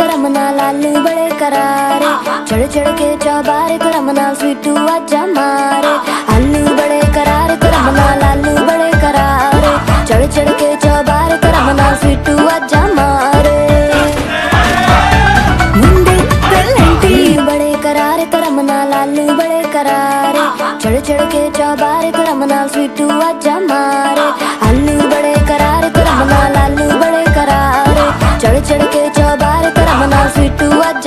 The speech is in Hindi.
करम नाल आलू बड़े करारे, चढ़ चढ़ के चौबारे करम नाल स्वीटू आजा मारे। आलू बड़े करारे करम नाल आलू बड़े करारे, चढ़ चढ़ के चौबारे करम नाल स्वीटू आजा मारे। मुंडे तलंटी बड़े करारे करम नाल आलू बड़े करारे, चढ़ चढ़ के चौबारे करम नाल स्वीटू आजा मारे। आलू बड़े करारे करम नाल आलू बड़े करारे, चढ़ चढ़ के चौबारे करम नाल स्वीटू आजा।